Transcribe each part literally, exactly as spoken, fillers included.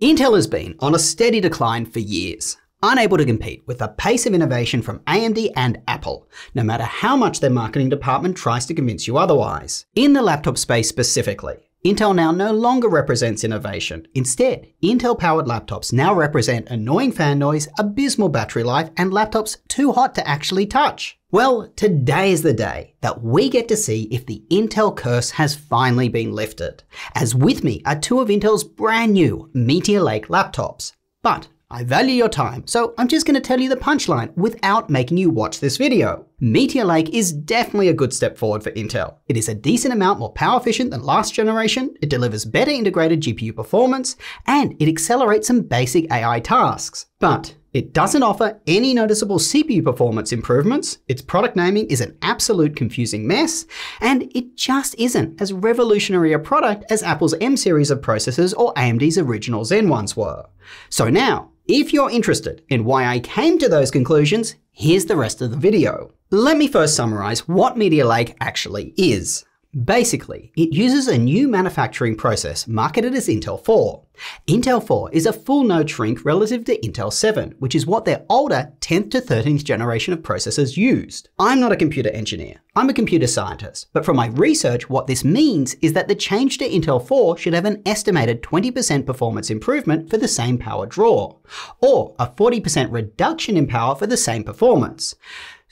Intel has been on a steady decline for years, unable to compete with the pace of innovation from A M D and Apple, no matter how much their marketing department tries to convince you otherwise. In the laptop space specifically, Intel now no longer represents innovation. Instead, Intel-powered laptops now represent annoying fan noise, abysmal battery life, and laptops too hot to actually touch. Well, today is the day that we get to see if the Intel curse has finally been lifted, as with me are two of Intel's brand new Meteor Lake laptops. But I value your time, so I'm just going to tell you the punchline without making you watch this video. Meteor Lake is definitely a good step forward for Intel. It is a decent amount more power efficient than last generation, it delivers better integrated G P U performance, and it accelerates some basic A I tasks. But it doesn't offer any noticeable C P U performance improvements, its product naming is an absolute confusing mess, and it just isn't as revolutionary a product as Apple's M series of processors or A M D's original Zen ones were. So now, if you're interested in why I came to those conclusions, here's the rest of the video. Let me first summarize what Meteor Lake actually is. Basically, it uses a new manufacturing process marketed as Intel four. Intel four is a full node shrink relative to Intel seven, which is what their older tenth to thirteenth generation of processors used. I'm not a computer engineer, I'm a computer scientist, but from my research what this means is that the change to Intel four should have an estimated twenty percent performance improvement for the same power draw, or a forty percent reduction in power for the same performance.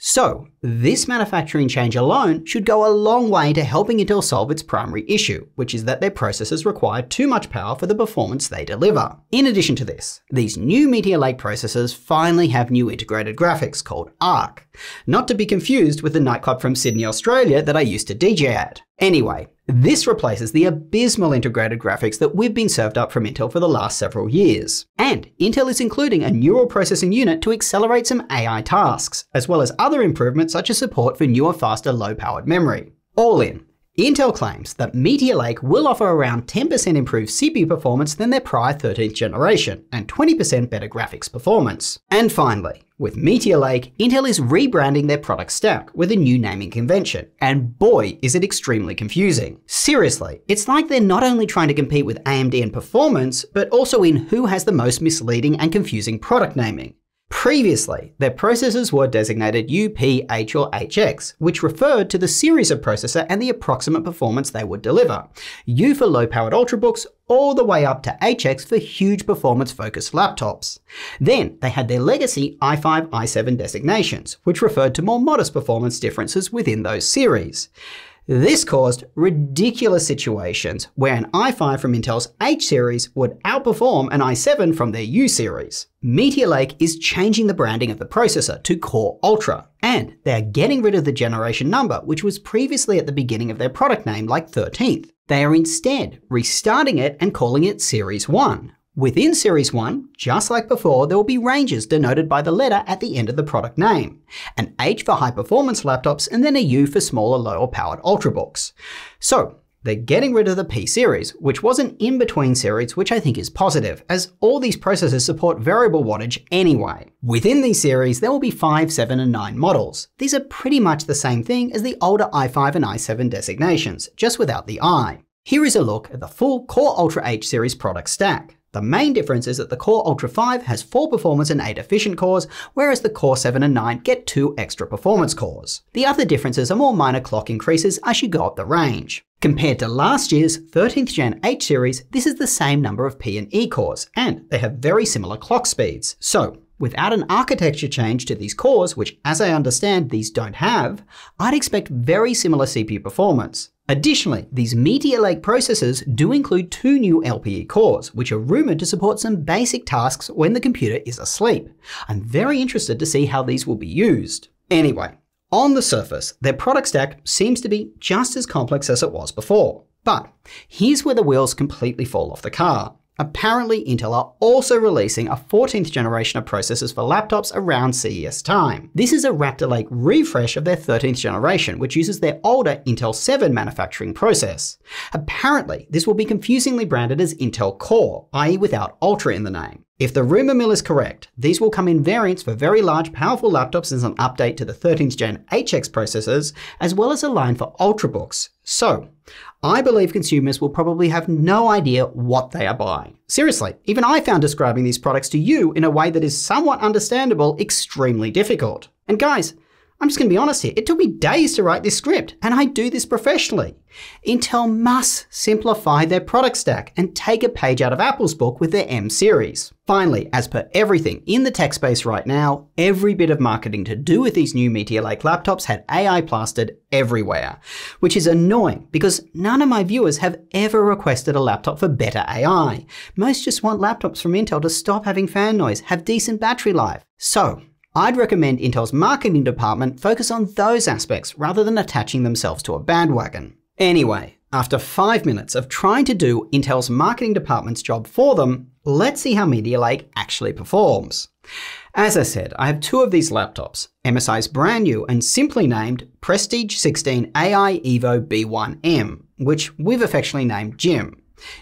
So this manufacturing change alone should go a long way to helping Intel solve its primary issue, which is that their processors require too much power for the performance they deliver. In addition to this, these new Meteor Lake processors finally have new integrated graphics called Arc, not to be confused with the nightclub from Sydney, Australia that I used to D J at. Anyway, this replaces the abysmal integrated graphics that we've been served up from Intel for the last several years. And Intel is including a neural processing unit to accelerate some A I tasks, as well as other improvements such as support for newer, faster, low-powered memory. All in, Intel claims that Meteor Lake will offer around ten percent improved C P U performance than their prior thirteenth generation, and twenty percent better graphics performance. And finally, with Meteor Lake, Intel is rebranding their product stack with a new naming convention, and boy is it extremely confusing. Seriously, it's like they're not only trying to compete with A M D in performance, but also in who has the most misleading and confusing product naming. Previously, their processors were designated U P, H or H X, which referred to the series of processor and the approximate performance they would deliver. U for low-powered ultrabooks, all the way up to H X for huge performance-focused laptops. Then they had their legacy i five, i seven designations, which referred to more modest performance differences within those series. This caused ridiculous situations where an i five from Intel's H series would outperform an i seven from their U series. Meteor Lake is changing the branding of the processor to Core Ultra, and they're getting rid of the generation number which was previously at the beginning of their product name like thirteenth. They are instead restarting it and calling it Series one. Within Series one, just like before, there will be ranges denoted by the letter at the end of the product name, an H for high-performance laptops and then a U for smaller, lower-powered ultrabooks. So they're getting rid of the P series, which was an in-between series, which I think is positive, as all these processors support variable wattage anyway. Within these series, there will be five, seven and nine models. These are pretty much the same thing as the older i five and i seven designations, just without the I. Here is a look at the full Core Ultra H series product stack. The main difference is that the Core Ultra five has four performance and eight efficient cores, whereas the Core seven and nine get two extra performance cores. The other differences are more minor clock increases as you go up the range. Compared to last year's thirteenth gen H series, this is the same number of P and E cores, and they have very similar clock speeds. So, without an architecture change to these cores, which as I understand these don't have, I'd expect very similar C P U performance. Additionally, these Meteor Lake processors do include two new L P E cores, which are rumored to support some basic tasks when the computer is asleep. I'm very interested to see how these will be used. Anyway, on the surface, their product stack seems to be just as complex as it was before. But here's where the wheels completely fall off the car. Apparently, Intel are also releasing a fourteenth generation of processors for laptops around C E S time. This is a Raptor Lake refresh of their thirteenth generation, which uses their older Intel seven manufacturing process. Apparently, this will be confusingly branded as Intel Core, that is without Ultra in the name. If the rumor mill is correct, these will come in variants for very large, powerful laptops as an update to the thirteenth gen H X processors, as well as a line for Ultrabooks. So, I believe consumers will probably have no idea what they are buying. Seriously, even I found describing these products to you in a way that is somewhat understandable extremely difficult. And guys, I'm just going to be honest here, it took me days to write this script, and I do this professionally. Intel must simplify their product stack and take a page out of Apple's book with their M series. Finally, as per everything in the tech space right now, every bit of marketing to do with these new Meteor Lake laptops had A I plastered everywhere, which is annoying because none of my viewers have ever requested a laptop for better A I. Most just want laptops from Intel to stop having fan noise, have decent battery life. So, I'd recommend Intel's marketing department focus on those aspects rather than attaching themselves to a bandwagon. Anyway, after five minutes of trying to do Intel's marketing department's job for them, let's see how Meteor Lake actually performs. As I said, I have two of these laptops, M S I's brand new and simply named Prestige sixteen A I Evo B one M, which we've affectionately named Jim.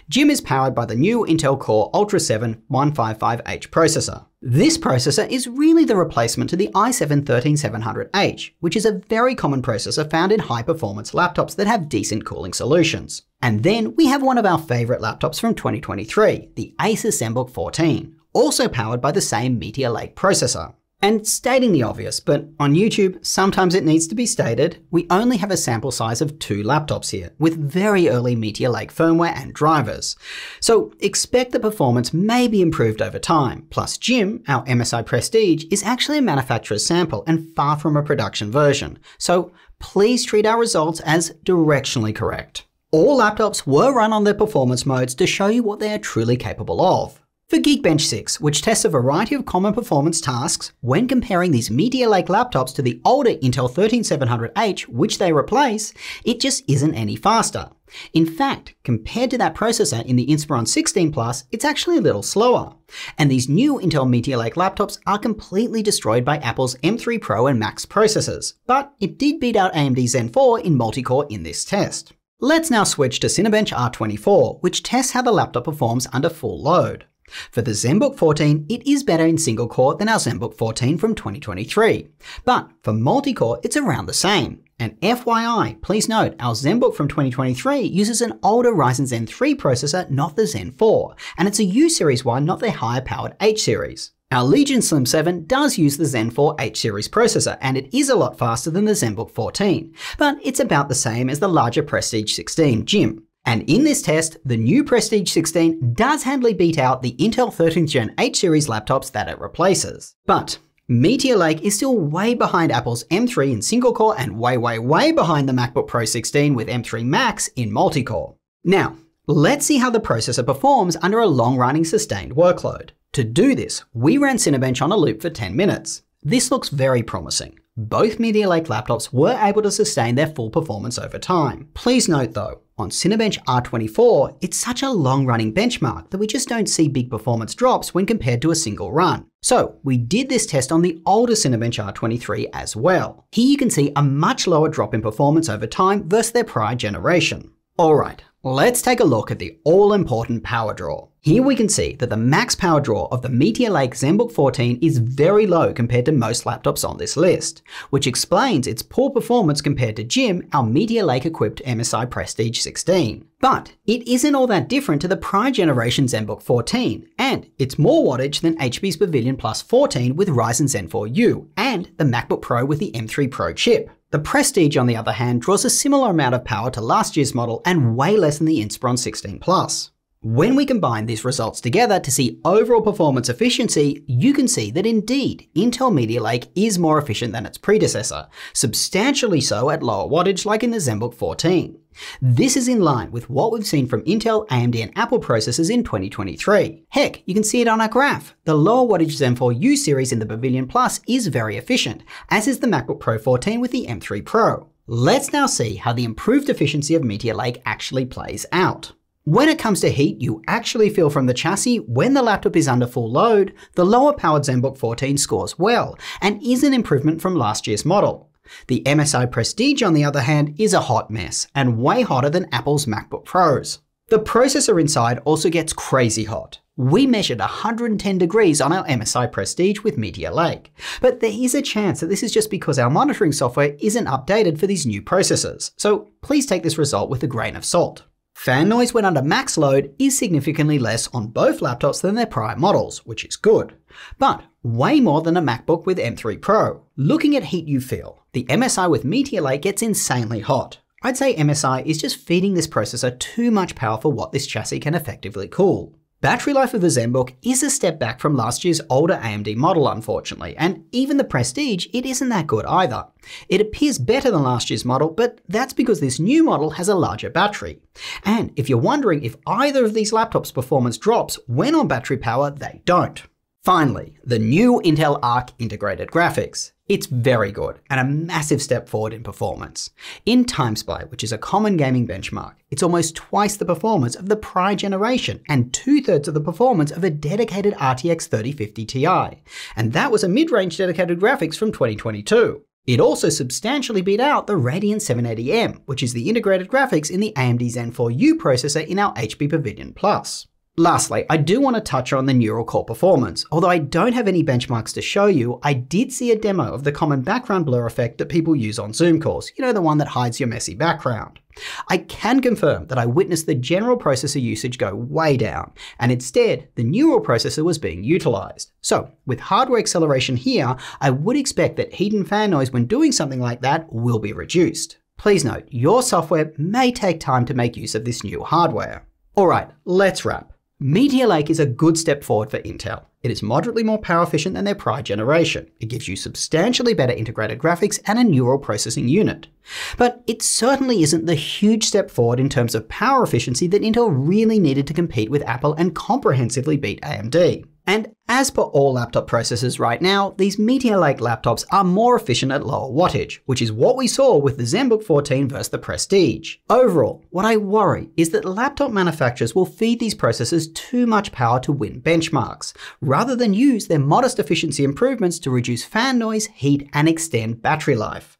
Jim is powered by the new Intel Core Ultra seven one fifty-five H processor. This processor is really the replacement to the i seven thirteen seven hundred H, which is a very common processor found in high-performance laptops that have decent cooling solutions. And then we have one of our favorite laptops from twenty twenty-three, the Asus ZenBook fourteen, also powered by the same Meteor Lake processor. And stating the obvious, but on YouTube, sometimes it needs to be stated, we only have a sample size of two laptops here, with very early Meteor Lake firmware and drivers. So expect the performance may be improved over time. Plus Jim, our M S I Prestige, is actually a manufacturer's sample and far from a production version. So please treat our results as directionally correct. All laptops were run on their performance modes to show you what they are truly capable of. For Geekbench six, which tests a variety of common performance tasks, when comparing these Meteor Lake laptops to the older Intel thirteen seven hundred H, which they replace, it just isn't any faster. In fact, compared to that processor in the Inspiron sixteen plus, it's actually a little slower. And these new Intel Meteor Lake laptops are completely destroyed by Apple's M three Pro and Max processors, but it did beat out A M D Zen four in multi-core in this test. Let's now switch to Cinebench R twenty-four, which tests how the laptop performs under full load. For the ZenBook fourteen, it is better in single core than our ZenBook fourteen from twenty twenty-three, but for multi-core it's around the same. And F Y I, please note, our ZenBook from twenty twenty-three uses an older Ryzen Zen three processor, not the Zen four, and it's a U Series one, not their higher powered H Series. Our Legion Slim seven does use the Zen four H Series processor, and it is a lot faster than the ZenBook fourteen, but it's about the same as the larger Prestige sixteen Jim. And in this test, the new Prestige sixteen does handily beat out the Intel thirteenth gen H series laptops that it replaces. But Meteor Lake is still way behind Apple's M three in single core and way, way, way behind the MacBook Pro sixteen with M three Max in multi-core. Now, let's see how the processor performs under a long-running sustained workload. To do this, we ran Cinebench on a loop for ten minutes. This looks very promising. Both Meteor Lake laptops were able to sustain their full performance over time. Please note though, on Cinebench R twenty-four, it's such a long-running benchmark that we just don't see big performance drops when compared to a single run. So we did this test on the older Cinebench R twenty-three as well. Here you can see a much lower drop in performance over time versus their prior generation. Alright, let's take a look at the all-important power draw. Here we can see that the max power draw of the Meteor Lake ZenBook fourteen is very low compared to most laptops on this list, which explains its poor performance compared to Jim, our Meteor Lake equipped M S I Prestige sixteen. But it isn't all that different to the prior generation ZenBook fourteen, and it's more wattage than H P's Pavilion Plus fourteen with Ryzen Zen four U and the MacBook Pro with the M three Pro chip. The Prestige, on the other hand, draws a similar amount of power to last year's model and way less than the Inspiron sixteen plus. When we combine these results together to see overall performance efficiency, you can see that indeed, Intel Meteor Lake is more efficient than its predecessor, substantially so at lower wattage like in the ZenBook fourteen. This is in line with what we've seen from Intel, A M D and Apple processors in twenty twenty-three. Heck, you can see it on our graph. The lower wattage Zen four U series in the Pavilion Plus is very efficient, as is the MacBook Pro fourteen with the M three Pro. Let's now see how the improved efficiency of Meteor Lake actually plays out. When it comes to heat, you actually feel from the chassis when the laptop is under full load, the lower powered ZenBook fourteen scores well and is an improvement from last year's model. The M S I Prestige, on the other hand, is a hot mess and way hotter than Apple's MacBook Pros. The processor inside also gets crazy hot. We measured one hundred ten degrees on our M S I Prestige with Meteor Lake. But there is a chance that this is just because our monitoring software isn't updated for these new processors, so please take this result with a grain of salt. Fan noise when under max load is significantly less on both laptops than their prior models, which is good, but way more than a MacBook with M three Pro. Looking at heat you feel, the M S I with Meteor Lake gets insanely hot. I'd say M S I is just feeding this processor too much power for what this chassis can effectively cool. Battery life of the ZenBook is a step back from last year's older A M D model, unfortunately, and even the Prestige, it isn't that good either. It appears better than last year's model, but that's because this new model has a larger battery. And if you're wondering if either of these laptops' performance drops when on battery power, they don't. Finally, the new Intel Arc integrated graphics. It's very good and a massive step forward in performance. In Time Spy, which is a common gaming benchmark, it's almost twice the performance of the prior generation and two thirds of the performance of a dedicated R T X thirty fifty T I. And that was a mid-range dedicated graphics from twenty twenty-two. It also substantially beat out the Radeon seven eighty M, which is the integrated graphics in the A M D Zen four U processor in our H P Pavilion Plus. Lastly, I do want to touch on the neural core performance. Although I don't have any benchmarks to show you, I did see a demo of the common background blur effect that people use on Zoom calls, you know, the one that hides your messy background. I can confirm that I witnessed the general processor usage go way down, and instead, the neural processor was being utilized. So with hardware acceleration here, I would expect that heat and fan noise when doing something like that will be reduced. Please note, your software may take time to make use of this new hardware. All right, let's wrap. Meteor Lake is a good step forward for Intel. It is moderately more power efficient than their prior generation. It gives you substantially better integrated graphics and a neural processing unit. But it certainly isn't the huge step forward in terms of power efficiency that Intel really needed to compete with Apple and comprehensively beat A M D. And as per all laptop processors right now, these Meteor Lake laptops are more efficient at lower wattage, which is what we saw with the ZenBook fourteen versus the Prestige. Overall, what I worry is that laptop manufacturers will feed these processors too much power to win benchmarks, rather than use their modest efficiency improvements to reduce fan noise, heat, and extend battery life,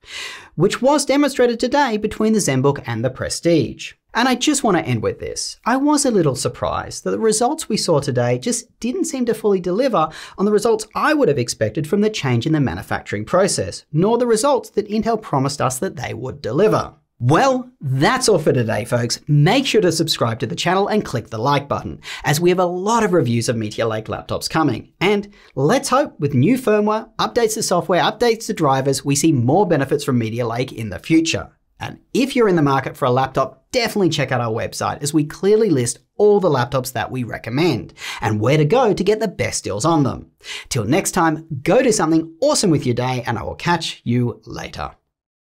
which was demonstrated today between the ZenBook and the Prestige. And I just want to end with this. I was a little surprised that the results we saw today just didn't seem to fully deliver on the results I would have expected from the change in the manufacturing process, nor the results that Intel promised us that they would deliver. Well, that's all for today, folks. Make sure to subscribe to the channel and click the like button, as we have a lot of reviews of Meteor Lake laptops coming. And let's hope with new firmware, updates to software, updates to drivers, we see more benefits from Meteor Lake in the future. And if you're in the market for a laptop, definitely check out our website, as we clearly list all the laptops that we recommend and where to go to get the best deals on them. Till next time, go do something awesome with your day, and I will catch you later.